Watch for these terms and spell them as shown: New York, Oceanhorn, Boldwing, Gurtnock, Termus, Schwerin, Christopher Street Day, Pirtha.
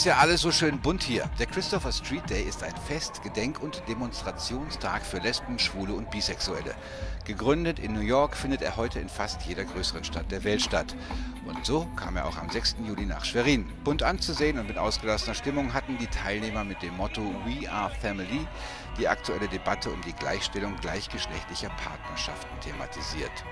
ist ja alles so schön bunt hier. Der Christopher Street Day ist ein Fest-, Gedenk- und Demonstrationstag für Lesben, Schwule und Bisexuelle. Gegründet in New York, findet er heute in fast jeder größeren Stadt der Welt statt. Und so kam er auch am 6. Juli nach Schwerin. Bunt anzusehen und mit ausgelassener Stimmung hatten die Teilnehmer mit dem Motto "We are Family" die aktuelle Debatte um die Gleichstellung gleichgeschlechtlicher Partnerschaften thematisiert.